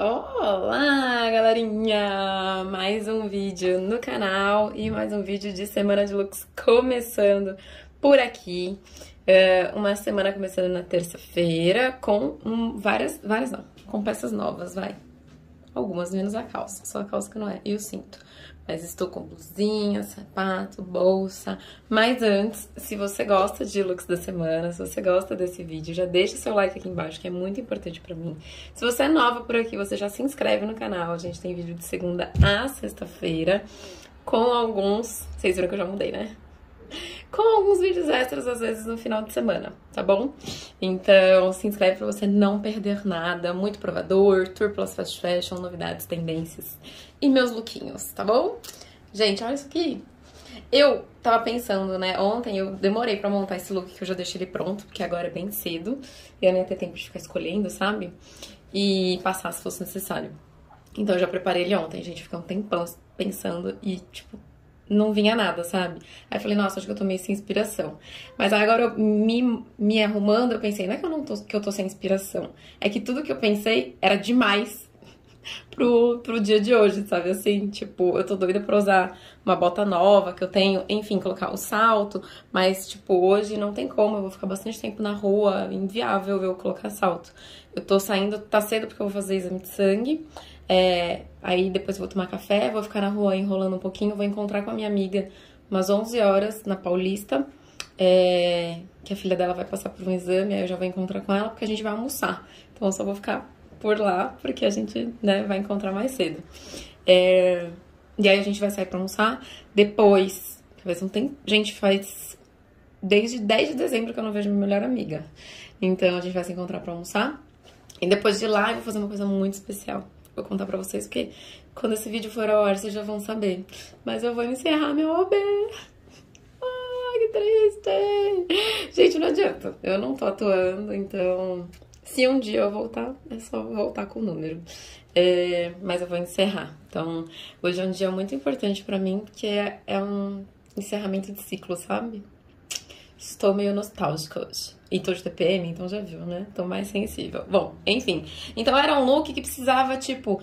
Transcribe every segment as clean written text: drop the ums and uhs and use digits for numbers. Olá, galerinha! Mais um vídeo no canal e mais um vídeo de Semana de Looks começando por aqui. Uma semana começando na terça-feira com com peças novas, vai. Algumas, menos a calça, só a calça que não é, e o cinto. Mas estou com blusinha, sapato, bolsa. Mas antes, se você gosta de looks da semana, se você gosta desse vídeo, já deixa seu like aqui embaixo, que é muito importante pra mim. Se você é nova por aqui, você já se inscreve no canal. A gente tem vídeo de segunda a sexta-feira, com alguns... Vocês viram que eu já mudei, né? Com alguns vídeos extras, às vezes, no final de semana, tá bom? Então, se inscreve pra você não perder nada. Muito provador, tour plus fast fashion, novidades, tendências e meus lookinhos, tá bom? Gente, olha isso aqui. Eu tava pensando, né, ontem eu demorei pra montar esse look, que eu já deixei ele pronto, porque agora é bem cedo. E eu nem ia ter tempo de ficar escolhendo, sabe? E passar se fosse necessário. Então, eu já preparei ele ontem, gente. Fiquei um tempão pensando e, tipo... não vinha nada, sabe? Aí eu falei, nossa, acho que eu tô meio sem inspiração. Mas agora eu me arrumando, eu pensei, não é que eu tô sem inspiração. É que tudo que eu pensei era demais pro dia de hoje, sabe? Assim, tipo, eu tô doida pra usar uma bota nova que eu tenho, enfim, colocar o salto. Mas, tipo, hoje não tem como, eu vou ficar bastante tempo na rua, inviável eu colocar salto. Eu tô saindo, tá cedo porque eu vou fazer exame de sangue. Aí depois eu vou tomar café, vou ficar na rua enrolando um pouquinho, vou encontrar com a minha amiga umas 11 horas na Paulista, que a filha dela vai passar por um exame, aí eu já vou encontrar com ela, porque a gente vai almoçar. Então eu só vou ficar por lá, porque a gente, né, vai encontrar mais cedo. E aí a gente vai sair pra almoçar, depois, talvez não tem... Gente, faz desde 10 de dezembro que eu não vejo minha melhor amiga. Então a gente vai se encontrar pra almoçar, e depois de lá eu vou fazer uma coisa muito especial. Vou contar pra vocês, porque quando esse vídeo for ao ar, vocês já vão saber. Mas eu vou encerrar meu OB. Ai, que triste! Gente, não adianta. Eu não tô atuando, então... Se um dia eu voltar, é só voltar com o número. Mas eu vou encerrar. Então, hoje é um dia muito importante pra mim, porque é um encerramento de ciclo, sabe? Estou meio nostálgica hoje. E tô de TPM, então já viu, né? Tô mais sensível. Bom, enfim. Então era um look que precisava, tipo,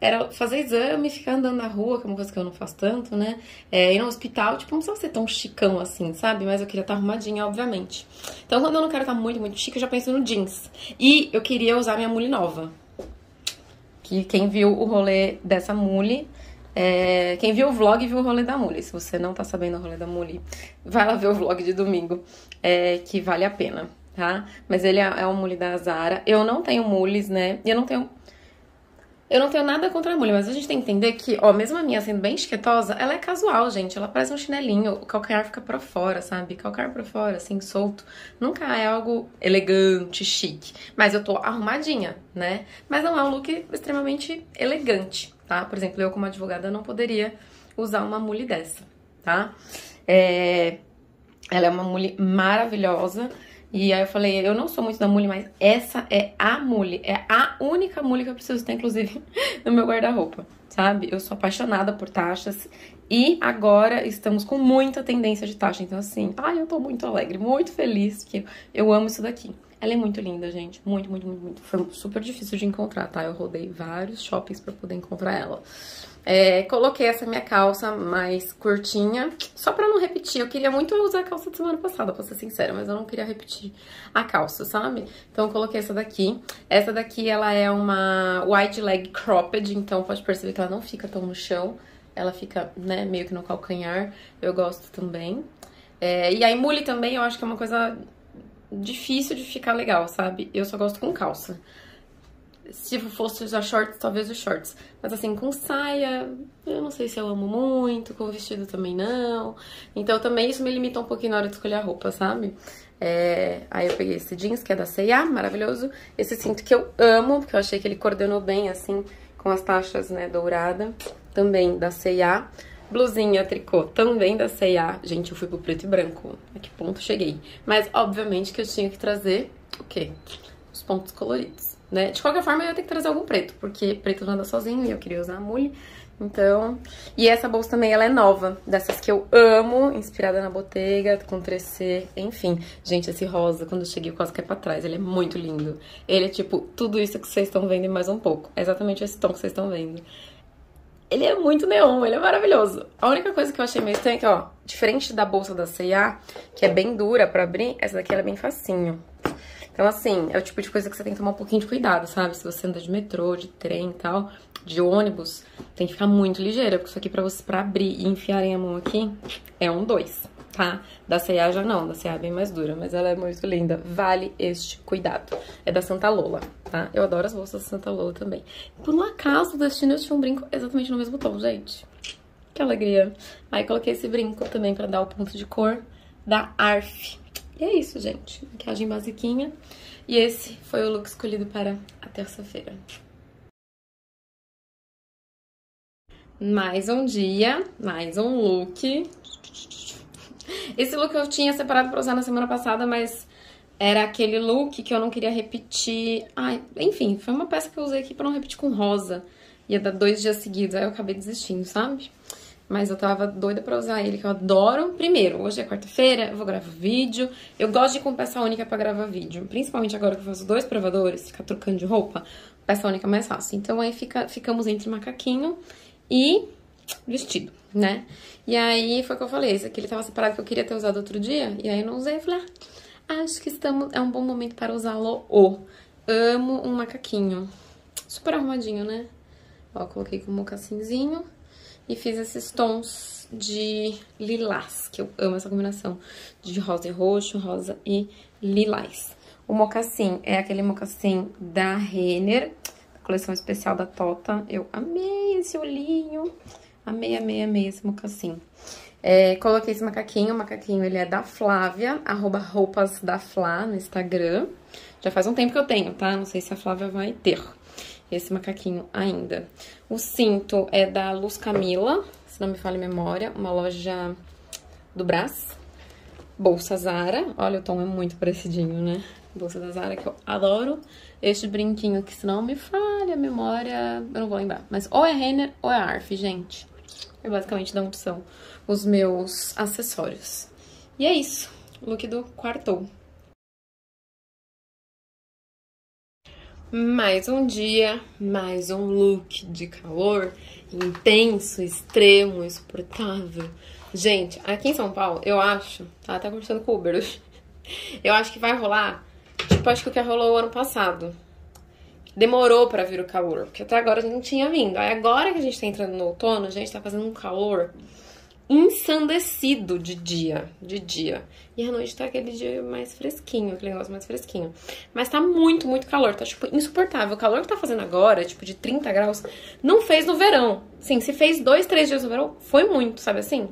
era fazer exame, ficar andando na rua, que é uma coisa que eu não faço tanto, né? Ir no hospital, tipo, não precisava ser tão chicão assim, sabe? Mas eu queria estar arrumadinha, obviamente. Então quando eu não quero estar muito, muito chique, eu já penso no jeans. E eu queria usar minha mule nova. Que quem viu o rolê dessa mule... quem viu o vlog viu o rolê da mule. Se você não tá sabendo o rolê da mule, vai lá ver o vlog de domingo, que vale a pena, tá? Mas ele é um mule da Zara. Eu não tenho mules, né? E eu não tenho nada contra a mule, mas a gente tem que entender que, ó, mesmo a minha sendo bem chiquetosa, ela é casual, gente. Ela parece um chinelinho, o calcanhar fica pra fora, sabe? Calcanhar pra fora, assim, solto. Nunca é algo elegante, chique. Mas eu tô arrumadinha, né? Mas não é um look extremamente elegante. Tá? Por exemplo, eu como advogada não poderia usar uma mule dessa, tá? Ela é uma mule maravilhosa. E aí eu falei, eu não sou muito da mule, mas essa é a mule. É a única mule que eu preciso ter, inclusive, no meu guarda-roupa, sabe? Eu sou apaixonada por tachas. E agora estamos com muita tendência de taxa. Então, assim, ai, eu tô muito alegre, muito feliz, porque eu amo isso daqui. Ela é muito linda, gente. Muito, muito, muito, muito. Foi super difícil de encontrar, tá? Eu rodei vários shoppings pra poder encontrar ela. Coloquei essa minha calça mais curtinha, só pra não repetir. Eu queria muito usar a calça de semana passada, pra ser sincera, mas eu não queria repetir a calça, sabe? Então eu coloquei essa daqui. Essa daqui, ela é uma wide leg cropped, então pode perceber que ela não fica tão no chão. Ela fica, né, meio que no calcanhar. Eu gosto também. E aí, mule também, eu acho que é uma coisa... difícil de ficar legal, sabe? Eu só gosto com calça. Se fosse usar shorts, talvez os shorts. Mas assim, com saia, eu não sei se eu amo muito. Com vestido também não. Então também isso me limita um pouquinho na hora de escolher a roupa, sabe? Aí eu peguei esse jeans, que é da CEA, maravilhoso. Esse cinto que eu amo, porque eu achei que ele coordenou bem, assim, com as taxas, né, dourada. Também da CEA. Blusinha, tricô, também da C&A. Gente, eu fui pro preto e branco. A que ponto cheguei? Mas, obviamente, que eu tinha que trazer o quê? Os pontos coloridos. né? De qualquer forma, eu ia ter que trazer algum preto, porque preto não anda sozinho e eu queria usar a mule. Então... E essa bolsa também, ela é nova, dessas que eu amo, inspirada na Bottega, com 3C, enfim. Gente, esse rosa, quando eu cheguei, eu quase caí pra trás, ele é muito lindo. Ele é tipo tudo isso que vocês estão vendo e mais um pouco. É exatamente esse tom que vocês estão vendo. Ele é muito neon, ele é maravilhoso. A única coisa que eu achei meio estranha é que, ó, diferente da bolsa da CEA, que é bem dura pra abrir, essa daqui ela é bem facinho. Então, assim, é o tipo de coisa que você tem que tomar um pouquinho de cuidado, sabe? Se você anda de metrô, de trem e tal, de ônibus, tem que ficar muito ligeira, porque isso aqui pra você, pra abrir e enfiarem a mão aqui, é um 2, tá? Da CEA já não, da CEA é bem mais dura, mas ela é muito linda, vale este cuidado. É da Santa Lolla, tá? Eu adoro as bolsas da Santa Lolla também. Por um acaso, do destino, eu tinha um brinco exatamente no mesmo tom, gente. Que alegria. Aí coloquei esse brinco também pra dar o ponto de cor da ARF. E é isso, gente. Maquiagem basiquinha. E esse foi o look escolhido para a terça-feira. Mais um dia, mais um look. Esse look eu tinha separado pra usar na semana passada, mas era aquele look que eu não queria repetir. Ai, enfim, foi uma peça que eu usei aqui pra não repetir com rosa. Ia dar 2 dias seguidos, aí eu acabei desistindo, sabe? Mas eu tava doida pra usar ele, que eu adoro. Primeiro, hoje é quarta-feira, eu vou gravar vídeo. Eu gosto de ir com peça única pra gravar vídeo. Principalmente agora que eu faço 2 provadores, ficar trocando de roupa, peça única é mais fácil. Então aí ficamos entre macaquinho e vestido, né? E aí foi o que eu falei, esse aqui ele tava separado que eu queria ter usado outro dia, e aí eu não usei, eu falei, ah, acho que é um bom momento para usá-lo. Amo um macaquinho. Super arrumadinho, né? Ó, coloquei com um mocassinzinho e fiz esses tons de lilás, que eu amo essa combinação de rosa e roxo, rosa e lilás. O mocassim é aquele mocassim da Renner, coleção especial da Tota. Eu amei esse olhinho. Amei, amei, amei esse mocassim. É, coloquei esse macaquinho. O macaquinho, ele é da Flávia, @roupasdafla no Instagram. Já faz um tempo que eu tenho, tá? Não sei se a Flávia vai ter esse macaquinho ainda. O cinto é da Luz Camila, se não me falha a memória, uma loja do Brás. Bolsa Zara. Olha, o tom é muito parecidinho, né? Bolsa da Zara, que eu adoro. Este brinquinho que, se não me falha a memória, eu não vou lembrar. Mas ou é Renner ou é ARF, gente. É basicamente de onde são os meus acessórios. E é isso. Look do quartou. Mais um dia, mais um look de calor intenso, extremo, insuportável. Gente, aqui em São Paulo, eu acho... Tá até conversando com o Uber hoje. Eu acho que vai rolar... Tipo, acho que o que rolou ano passado. Demorou pra vir o calor, porque até agora a gente não tinha vindo. Aí agora que a gente tá entrando no outono, a gente tá fazendo um calor ensandecido de dia. E à noite tá aquele dia mais fresquinho, aquele negócio mais fresquinho. Mas tá muito, muito calor, tá tipo insuportável. O calor que tá fazendo agora, tipo de 30 graus, não fez no verão. Sim, se fez 2, 3 dias no verão, foi muito, sabe assim?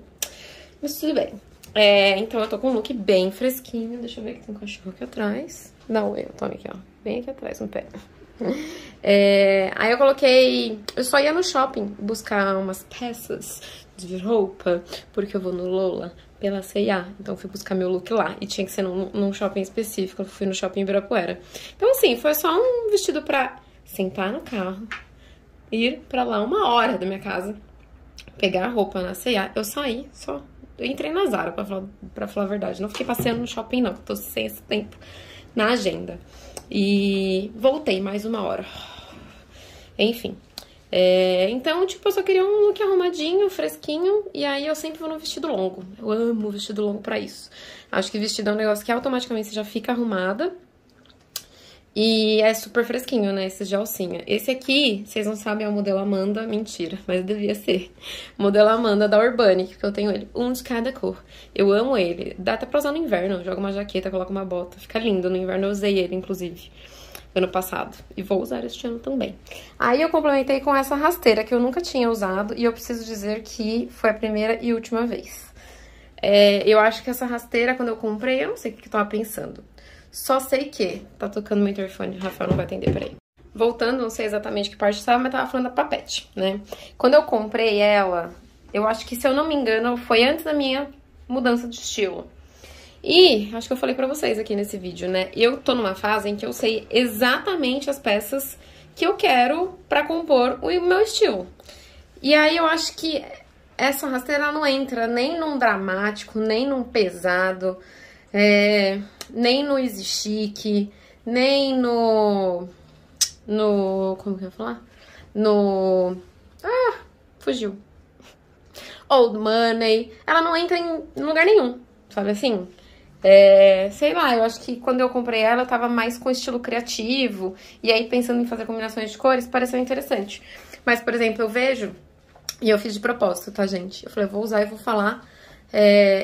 Mas tudo bem. É, então eu tô com um look bem fresquinho. Deixa eu ver que tem um cachorro aqui atrás. Não, eu tô aqui, ó. Bem aqui atrás, no pé. É, aí eu coloquei... Eu só ia no shopping buscar umas peças de roupa, porque eu vou no Lola pela CEA. Então eu fui buscar meu look lá. E tinha que ser num shopping específico. Eu fui no shopping Ibirapuera. Então assim, foi só um vestido pra sentar no carro, ir pra lá 1 hora da minha casa, pegar a roupa na CEA. Eu saí só... Eu entrei na Zara, pra falar a verdade. Não fiquei passeando no shopping, não. Tô sem esse tempo na agenda. E voltei mais 1 hora. Enfim. É, então, tipo, eu só queria um look arrumadinho, fresquinho. E aí eu sempre vou no vestido longo. Eu amo vestido longo pra isso. Acho que vestido é um negócio que automaticamente você já fica arrumada. E é super fresquinho, né? Esse de alcinha. Esse aqui, vocês não sabem, é o modelo Amanda. Mentira, mas devia ser. O modelo Amanda da Urbanic, que eu tenho ele. Um de cada cor. Eu amo ele. Dá até pra usar no inverno. Joga uma jaqueta, coloca uma bota. Fica lindo. No inverno eu usei ele, inclusive, ano passado. E vou usar este ano também. Aí eu complementei com essa rasteira, que eu nunca tinha usado. E eu preciso dizer que foi a primeira e última vez. É, eu acho que essa rasteira, quando eu comprei, eu não sei o que eu tava pensando. Só sei que tá tocando meu interfone, o Rafael não vai atender, peraí. Voltando, não sei exatamente que parte estava, mas tava falando da Papete, né? Quando eu comprei ela, eu acho que, se eu não me engano, foi antes da minha mudança de estilo. E, acho que eu falei pra vocês aqui nesse vídeo, né? Eu tô numa fase em que eu sei exatamente as peças que eu quero pra compor o meu estilo. E aí eu acho que essa rasteira não entra nem num dramático, nem num pesado, nem no easy chic, nem no... como que eu ia falar? No... Ah, fugiu. Old money. Ela não entra em lugar nenhum, sabe assim? Sei lá, eu acho que quando eu comprei ela, eu tava mais com estilo criativo. E aí, pensando em fazer combinações de cores, pareceu interessante. Mas, por exemplo, eu vejo... E eu fiz de propósito, tá, gente? Eu falei, eu vou usar e vou falar.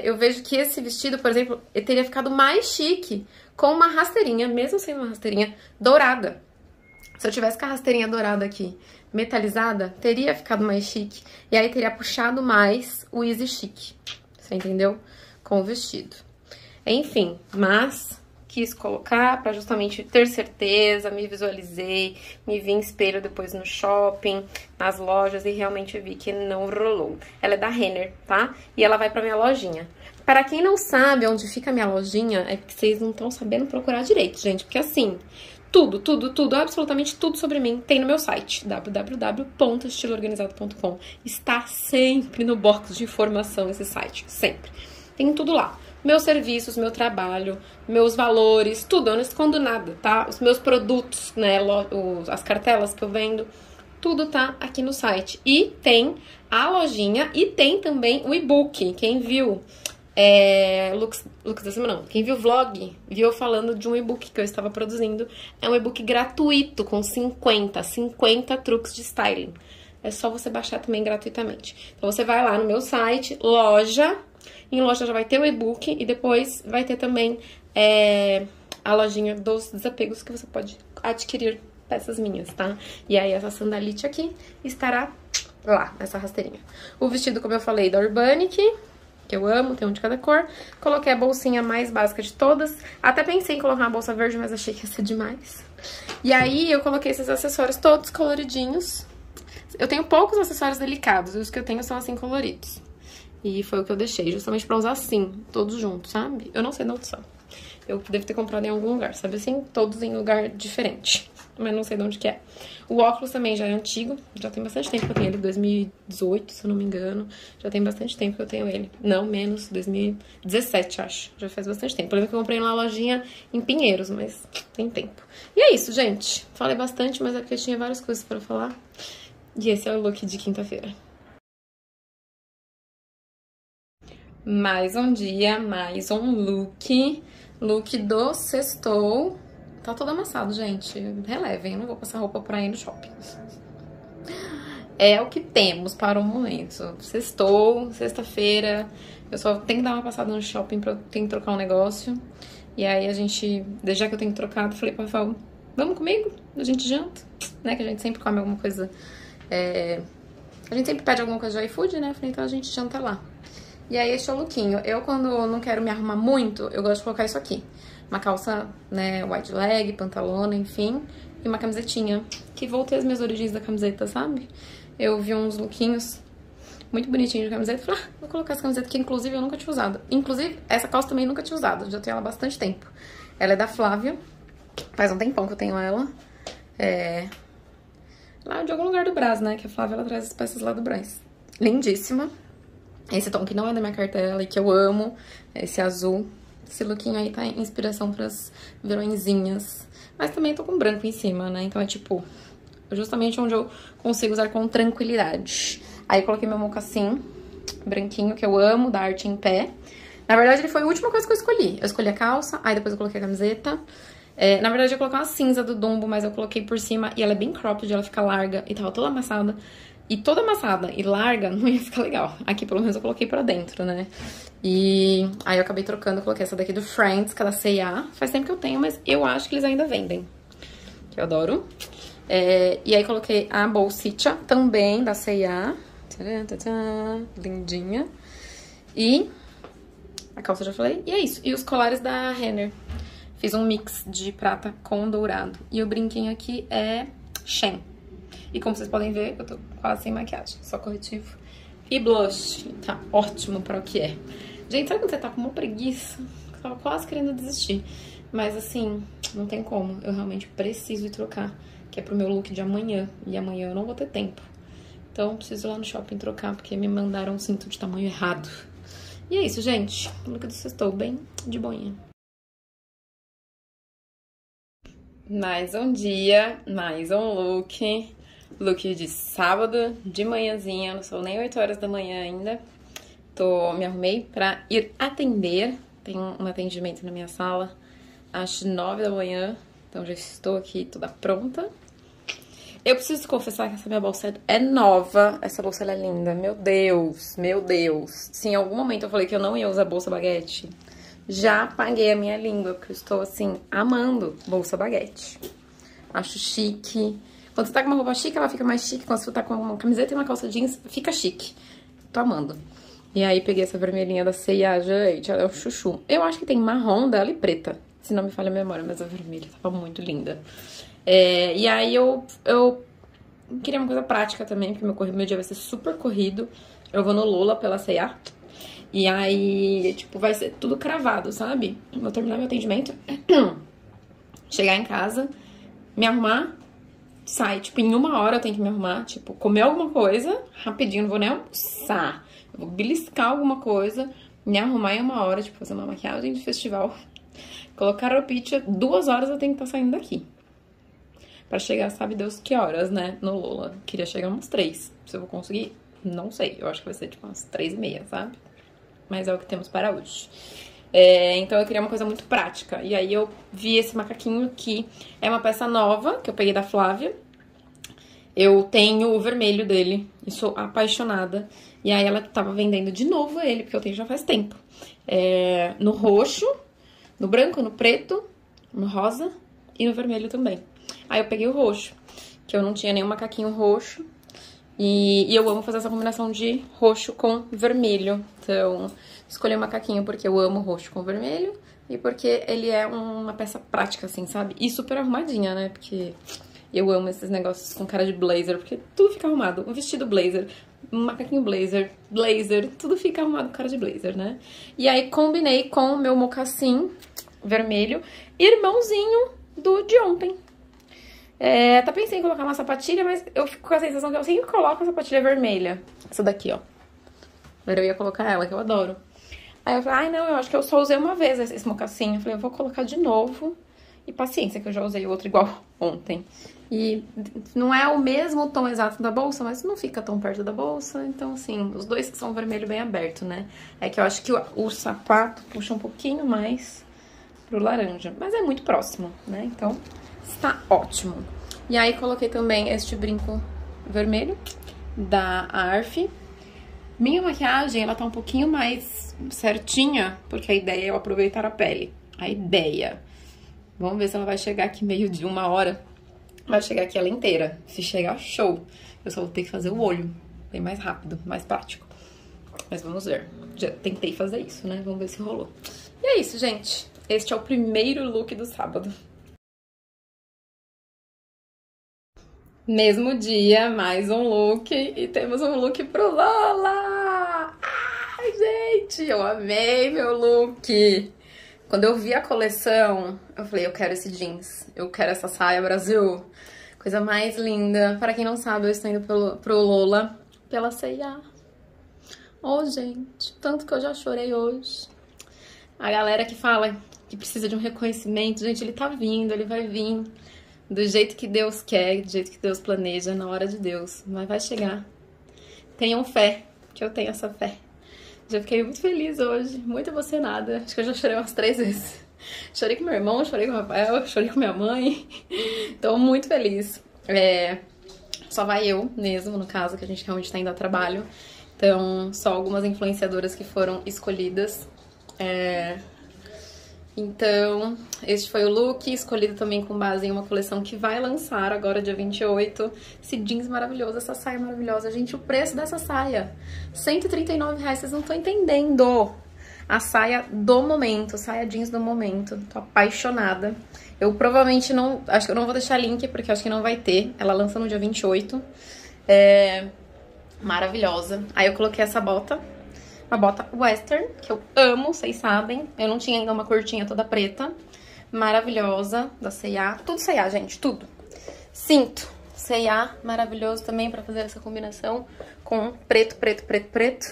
Eu vejo que esse vestido, por exemplo, ele teria ficado mais chique com uma rasteirinha, mesmo sem uma rasteirinha, dourada. Se eu tivesse com a rasteirinha dourada aqui, metalizada, teria ficado mais chique. E aí teria puxado mais o easy chic, você entendeu? Com o vestido. Enfim, mas quis colocar pra justamente ter certeza, me visualizei, me vi em espelho depois no shopping, nas lojas, e realmente vi que não rolou. Ela é da Renner, tá? E ela vai pra minha lojinha. Para quem não sabe onde fica a minha lojinha, é porque vocês não estão sabendo procurar direito, gente. Porque assim, tudo, absolutamente tudo sobre mim tem no meu site, www.estiloorganizado.com. Está sempre no box de informação esse site, sempre. Tem tudo lá. Meus serviços, meu trabalho, meus valores, tudo, eu não escondo nada, tá? Os meus produtos, né, as cartelas que eu vendo, tudo tá aqui no site. E tem a lojinha e tem também o e-book. Quem viu looks da semana, não. Quem viu o vlog, viu eu falando de um e-book que eu estava produzindo. É um e-book gratuito com 50 truques de styling. É só você baixar também gratuitamente. Então você vai lá no meu site, loja... Em loja já vai ter o e-book e depois vai ter também a lojinha dos desapegos que você pode adquirir peças minhas, tá? E aí essa sandalite aqui estará lá, essa rasteirinha. O vestido, como eu falei, da Urbanic, que eu amo, tem um de cada cor. Coloquei a bolsinha mais básica de todas. Até pensei em colocar uma bolsa verde, mas achei que ia ser demais. E aí eu coloquei esses acessórios todos coloridinhos. Eu tenho poucos acessórios delicados, os que eu tenho são assim coloridos. E foi o que eu deixei, justamente pra usar assim, todos juntos, sabe? Eu não sei de onde são. Eu devo ter comprado em algum lugar, sabe assim? Todos em lugar diferente, mas não sei de onde que é. O óculos também já é antigo, já tem bastante tempo que eu tenho ele, 2018, se eu não me engano. Já tem bastante tempo que eu tenho ele. Não, menos, 2017, acho. Já faz bastante tempo. Eu lembro que eu comprei numa lojinha em Pinheiros, mas tem tempo. E é isso, gente. Falei bastante, mas é porque eu tinha várias coisas pra falar. E esse é o look de quinta-feira. Mais um dia, mais um look. Look do sextou. Tá todo amassado, gente. Relevem, eu não vou passar roupa pra ir no shopping. É o que temos para o momento. Sextou, sexta-feira. Eu só tenho que dar uma passada no shopping pra eu tenho que trocar um negócio. E aí a gente, já que eu tenho trocado, falei pra Rafael, vamos comigo? A gente janta, né? Que a gente sempre come alguma coisa. A gente sempre pede alguma coisa de iFood, né? Falei, então a gente janta lá. E aí, este é o lookinho. Eu, quando não quero me arrumar muito, eu gosto de colocar isso aqui. Uma calça, né, wide leg, pantalona, enfim. E uma camisetinha, que voltei às minhas origens da camiseta, sabe? Eu vi uns lookinhos muito bonitinhos de camiseta. Falei, vou colocar essa camiseta que, inclusive, eu nunca tinha usado. Inclusive, essa calça também nunca tinha usado. Já tenho ela há bastante tempo. Ela é da Flávia. Faz um tempão que eu tenho ela. Lá de algum lugar do Brás, né? Que a Flávia, ela traz as peças lá do Brás. Lindíssima. Esse tom que não é da minha cartela e que eu amo, esse azul. Esse lookinho aí tá inspiração pras verõezinhas. Mas também tô com branco em cima, né? Então é tipo, justamente onde eu consigo usar com tranquilidade. Aí coloquei meu mocassim branquinho, que eu amo, da Arte em Pé. Na verdade, ele foi a última coisa que eu escolhi. Eu escolhi a calça, aí depois eu coloquei a camiseta. Na verdade, eu coloquei uma cinza do Dumbo, mas eu coloquei por cima e ela é bem cropped, ela fica larga e tava toda amassada. E toda amassada e larga não ia ficar legal. Aqui, pelo menos, eu coloquei pra dentro, né? E aí eu acabei trocando, eu coloquei essa daqui do Friends, que é da CEA. Faz tempo que eu tenho, mas eu acho que eles ainda vendem. Que eu adoro. E aí coloquei a bolsicha também da CEA. Lindinha. E a calça eu já falei. E é isso. E os colares da Renner. Fiz um mix de prata com dourado. E o brinquinho aqui é Shen. E como vocês podem ver, eu tô quase sem maquiagem, só corretivo e blush. Tá ótimo pra o que é. Gente, sabe quando você tá com uma preguiça? tava quase querendo desistir. Mas assim, não tem como. Eu realmente preciso ir trocar, que é pro meu look de amanhã. E amanhã eu não vou ter tempo. Então, preciso ir lá no shopping trocar, porque me mandaram um cinto de tamanho errado. E é isso, gente. O look do sextou, bem de boinha. Mais um dia, mais um look. Look de sábado, de manhãzinha. Não são nem 8 horas da manhã ainda. Me arrumei pra ir atender. Tem um atendimento na minha sala às 9 da manhã. Então, já estou aqui toda pronta. Eu preciso confessar que essa minha bolsa é nova. Essa bolsa é linda. Meu Deus, meu Deus. Se em algum momento eu falei que eu não ia usar bolsa baguete, já paguei a minha língua, porque eu estou, assim, amando bolsa baguete. Acho chique. Quando você tá com uma roupa chique, ela fica mais chique. Quando você tá com uma camiseta e uma calça jeans, fica chique. Tô amando. E aí, peguei essa vermelhinha da CEA, gente. Ela é um chuchu. Eu acho que tem marrom dela e preta. Se não me falha a memória, mas a vermelha tava muito linda. É, e aí eu queria uma coisa prática também, porque meu dia vai ser super corrido. Eu vou no Lola pela CEA. E aí, tipo, vai ser tudo cravado, sabe? Vou terminar meu atendimento, chegar em casa, me arrumar, sai. Tipo, em 1 hora eu tenho que me arrumar, tipo, comer alguma coisa, rapidinho, não vou nem almoçar. Eu vou beliscar alguma coisa, me arrumar em 1 hora, tipo, fazer uma maquiagem de festival. Colocar a roupinha, 2 horas eu tenho que estar saindo daqui. Pra chegar, sabe Deus que horas, né? No Lola. Queria chegar umas 3. Se eu vou conseguir, não sei. Eu acho que vai ser tipo umas 3h30, sabe? Mas é o que temos para hoje. É, então eu queria uma coisa muito prática. E aí eu vi esse macaquinho que é uma peça nova, que eu peguei da Flávia. Eu tenho o vermelho dele e sou apaixonada. E aí ela tava vendendo de novo ele, porque eu tenho já faz tempo. É, no roxo, no branco, no preto, no rosa e no vermelho também. Aí eu peguei o roxo, que eu não tinha nenhum macaquinho roxo. E eu amo fazer essa combinação de roxo com vermelho. Então, escolhi o macaquinho porque eu amo roxo com vermelho. E porque ele é uma peça prática, assim, sabe? E super arrumadinha, né? Porque eu amo esses negócios com cara de blazer, porque tudo fica arrumado. Um vestido blazer, um macaquinho blazer, blazer, tudo fica arrumado com cara de blazer, né? E aí combinei com o meu mocassim vermelho, irmãozinho do de ontem. É, tá pensando em colocar uma sapatilha, mas eu fico com a sensação que eu sempre coloco a sapatilha vermelha. Essa daqui, ó. Eu ia colocar ela, que eu adoro. Aí eu falei, ai não, eu acho que eu só usei uma vez esse mocassinho. Eu falei, eu vou colocar de novo. E paciência, que eu já usei outro igual ontem. E não é o mesmo tom exato da bolsa, mas não fica tão perto da bolsa. Então, assim, os dois que são vermelho bem aberto, né? É que eu acho que o sapato puxa um pouquinho mais pro laranja. Mas é muito próximo, né? Então... está ótimo. E aí coloquei também este brinco vermelho da ARF. Minha maquiagem, ela tá um pouquinho mais certinha, porque a ideia é eu aproveitar a pele. A ideia. Vamos ver se ela vai chegar aqui meio de 1 hora. Vai chegar aqui ela inteira. Se chegar, show. Eu só vou ter que fazer o olho. Bem mais rápido, mais prático. Mas vamos ver. Já tentei fazer isso, né? Vamos ver se rolou. E é isso, gente. Este é o primeiro look do sábado. Mesmo dia, mais um look e temos um look pro Lola! Ai, gente, eu amei meu look! Quando eu vi a coleção, eu falei, eu quero esse jeans, eu quero essa saia, Brasil! Coisa mais linda! Para quem não sabe, eu estou indo pro Lola pela CEA. Oh, gente, tanto que eu já chorei hoje. A galera que fala que precisa de um reconhecimento, gente, ele tá vindo, ele vai vir. Do jeito que Deus quer, do jeito que Deus planeja, na hora de Deus. Mas vai chegar. Tenham fé, que eu tenho essa fé. Já fiquei muito feliz hoje, muito emocionada. Acho que eu já chorei umas 3 vezes. Chorei com meu irmão, chorei com o Rafael, chorei com minha mãe. Tô muito feliz. É, só vai eu mesmo, no caso, que a gente realmente tá indo a trabalho. Então, só algumas influenciadoras que foram escolhidas. É... Então, este foi o look, escolhido também com base em uma coleção que vai lançar agora, dia 28. Esse jeans maravilhoso, essa saia maravilhosa. Gente, o preço dessa saia, R$139, vocês não estão entendendo. A saia do momento, saia jeans do momento. Tô apaixonada. Eu provavelmente não, acho que eu não vou deixar link, porque acho que não vai ter. Ela lança no dia 28. É maravilhosa. Aí eu coloquei essa bota. uma bota western, que eu amo, vocês sabem. Eu não tinha ainda uma curtinha toda preta, maravilhosa, da CEA. Tudo CEA, gente, tudo. Cinto CEA, maravilhoso também pra fazer essa combinação com preto, preto, preto, preto.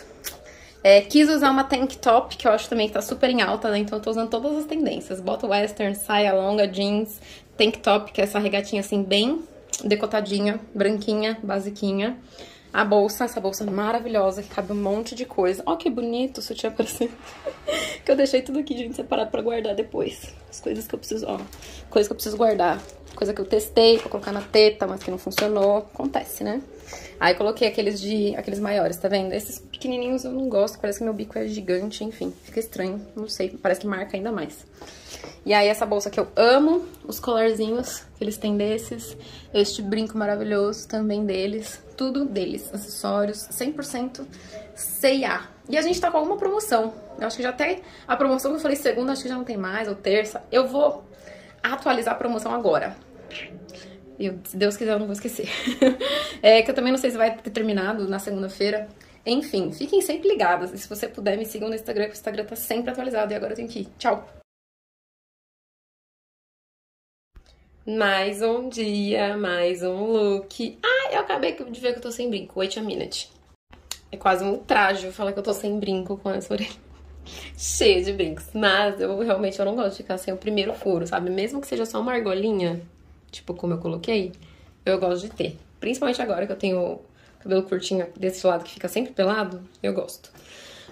É, quis usar uma tank top, que eu acho também que tá super em alta, né? Então eu tô usando todas as tendências. Bota western, saia longa, jeans, tank top, que é essa regatinha assim bem decotadinha, branquinha, basiquinha. A bolsa, essa bolsa maravilhosa, que cabe um monte de coisa. Ó, que bonito o sutiã aparecendo. Que eu deixei tudo aqui, gente, separado pra guardar depois. As coisas que eu preciso, ó. Coisas que eu preciso guardar. Coisa que eu testei pra colocar na teta, mas que não funcionou. Acontece, né? Aí coloquei aqueles maiores, tá vendo? Esses pequenininhos eu não gosto, parece que meu bico é gigante, enfim. Fica estranho, não sei, parece que marca ainda mais. E aí essa bolsa que eu amo, os colarzinhos que eles têm desses. Este brinco maravilhoso também deles. Tudo deles, acessórios, 100% CEA. E a gente tá com alguma promoção. Eu acho que já tem a promoção que eu falei segunda, acho que já não tem mais, ou terça. Eu vou atualizar a promoção agora. Eu, se Deus quiser, eu não vou esquecer. É que eu também não sei se vai ter terminado na segunda-feira. Enfim, fiquem sempre ligadas. E se você puder, me sigam no Instagram, que o Instagram tá sempre atualizado. E agora eu tenho que ir. Tchau! Mais um dia, mais um look. Ah, eu acabei de ver que eu tô sem brinco. Wait a minute. É quase um ultraje falar que eu tô sem brinco com essa orelha cheia de brincos, mas eu realmente eu não gosto de ficar sem o primeiro furo, sabe? Mesmo que seja só uma argolinha, tipo como eu coloquei, eu gosto de ter. Principalmente agora que eu tenho cabelo curtinho desse lado que fica sempre pelado, eu gosto.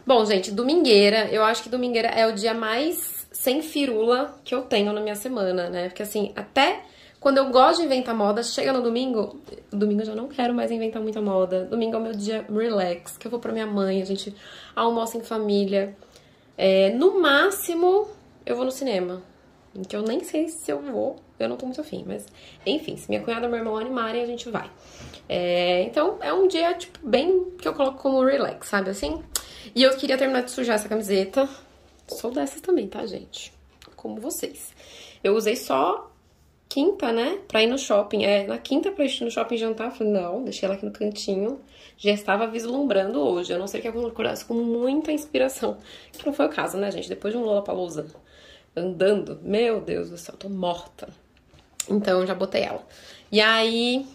Bom, gente, domingueira, eu acho que domingueira é o dia mais sem firula que eu tenho na minha semana, né? Porque assim, até quando eu gosto de inventar moda, chega no domingo, domingo eu já não quero mais inventar muita moda. Domingo é o meu dia relax, que eu vou pra minha mãe, a gente almoça em família. É, no máximo, eu vou no cinema, que eu nem sei se eu vou, eu não tô muito afim, mas enfim, se minha cunhada e meu irmão animarem, a gente vai. É, então, é um dia, tipo, bem que eu coloco como relax, sabe assim? E eu queria terminar de sujar essa camiseta, sou dessas também, tá, gente? Como vocês. Eu usei só quinta, né, pra ir no shopping, na quinta pra ir no shopping jantar, falei, não, deixei ela aqui no cantinho, já estava vislumbrando hoje, eu não sei que eu acordasse com muita inspiração, que não foi o caso, né, gente, depois de um Lollapalooza andando, meu Deus do céu, tô morta, então já botei ela, e aí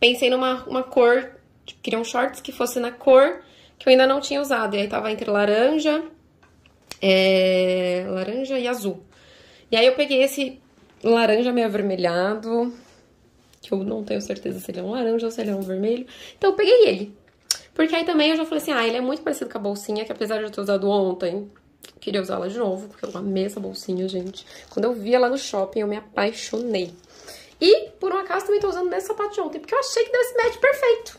pensei numa cor, tipo, queria um shorts que fosse na cor que eu ainda não tinha usado, e aí tava entre laranja e azul, e aí eu peguei esse laranja meio avermelhado, que eu não tenho certeza se ele é um laranja ou se ele é um vermelho. Então eu peguei ele. Porque aí também eu já falei assim, ah, ele é muito parecido com a bolsinha, que apesar de eu ter usado ontem, queria usá-la de novo, porque eu amei essa bolsinha, gente. Quando eu vi ela no shopping, eu me apaixonei. E, por um acaso, também tô usando nesse sapato de ontem, porque eu achei que deu esse match perfeito.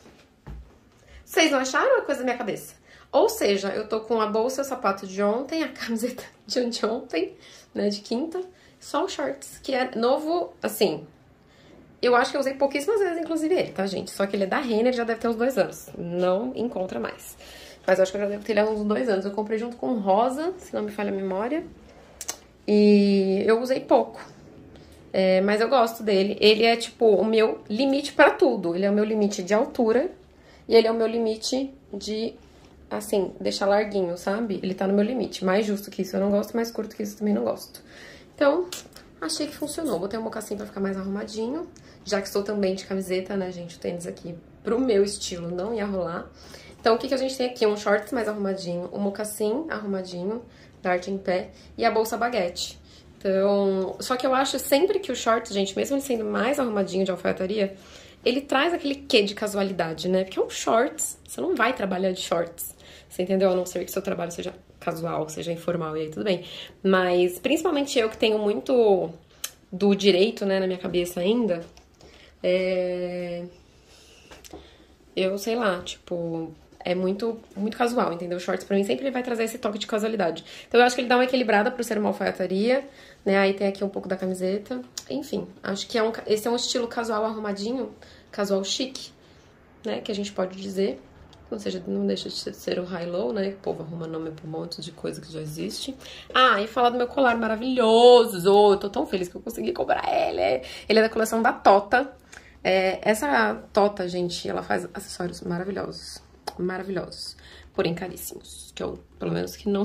Vocês não acharam? É coisa da minha cabeça. Ou seja, eu tô com a bolsa e o sapato de ontem, a camiseta de anteontem, né, de quinta. Só o shorts, que é novo, assim, eu acho que eu usei pouquíssimas vezes, inclusive, ele, tá, gente? Só que ele é da Renner, já deve ter uns 2 anos, não encontra mais. Mas eu acho que eu já devo ter ele há uns 2 anos, eu comprei junto com rosa, se não me falha a memória, e eu usei pouco, mas eu gosto dele. Ele é, tipo, o meu limite pra tudo, ele é o meu limite de altura e ele é o meu limite de, assim, deixar larguinho, sabe? Ele tá no meu limite, mais justo que isso eu não gosto, mais curto que isso eu também não gosto. Então, achei que funcionou. Botei um mocassim pra ficar mais arrumadinho, já que estou também de camiseta, né, gente? O tênis aqui, pro meu estilo, não ia rolar. Então, o que a gente tem aqui? Um shorts mais arrumadinho, um mocassim arrumadinho, dart em pé, e a bolsa baguete. Então, só que eu acho sempre que o shorts, gente, mesmo ele sendo mais arrumadinho de alfaiataria, ele traz aquele quê de casualidade, né? Porque é um shorts, você não vai trabalhar de shorts. Você entendeu? A não ser que seu trabalho seja casual, seja informal, e aí tudo bem. Mas, principalmente eu que tenho muito do direito, né, na minha cabeça ainda, eu sei lá, tipo, é muito, muito casual, entendeu? Shorts pra mim sempre ele vai trazer esse toque de casualidade. Então eu acho que ele dá uma equilibrada pro ser uma alfaiataria, né, aí tem aqui um pouco da camiseta. Enfim, acho que esse é um estilo casual arrumadinho, casual chique, né, que a gente pode dizer. Ou seja, não deixa de ser o high-low, né? O povo arruma nome pra um monte de coisa que já existe. Ah, e falar do meu colar maravilhoso. Oh, eu tô tão feliz que eu consegui comprar ele. Ele é da coleção da Tota. Essa Tota, gente, ela faz acessórios maravilhosos. maravilhosos, porém caríssimos, que eu, pelo menos que não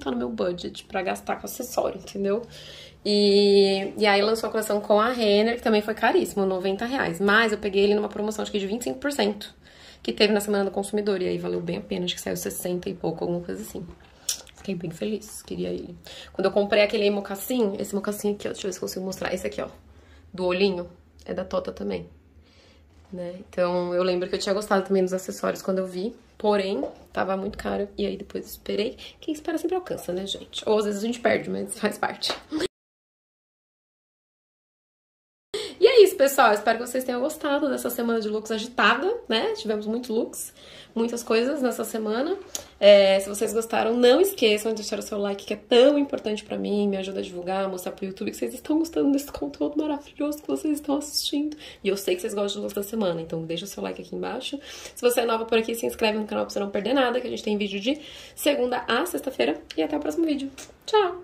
tá no meu budget pra gastar com acessório, entendeu? E aí lançou a coleção com a Renner, que também foi caríssimo, R$90, mas eu peguei ele numa promoção, acho que de 25%, que teve na Semana do Consumidor, e aí valeu bem a pena, acho que saiu 60 e pouco, alguma coisa assim. Fiquei bem feliz, queria ele. Quando eu comprei aquele mocassim, esse mocassim aqui, ó, deixa eu ver se consigo mostrar, esse aqui, ó, do olhinho, é da Tota também, né? Então, eu lembro que eu tinha gostado também dos acessórios quando eu vi, porém, tava muito caro, e aí depois esperei. Quem espera sempre alcança, né, gente? Ou às vezes a gente perde, mas faz parte. E é isso, pessoal, espero que vocês tenham gostado dessa semana de looks agitada, né? Tivemos muitos looks, muitas coisas nessa semana. Se vocês gostaram, não esqueçam de deixar o seu like, que é tão importante pra mim, me ajuda a divulgar, mostrar pro YouTube que vocês estão gostando desse conteúdo maravilhoso que vocês estão assistindo. E eu sei que vocês gostam de looks da semana, então deixa o seu like aqui embaixo. Se você é nova por aqui, se inscreve no canal pra você não perder nada, que a gente tem vídeo de segunda a sexta-feira. E até o próximo vídeo. Tchau!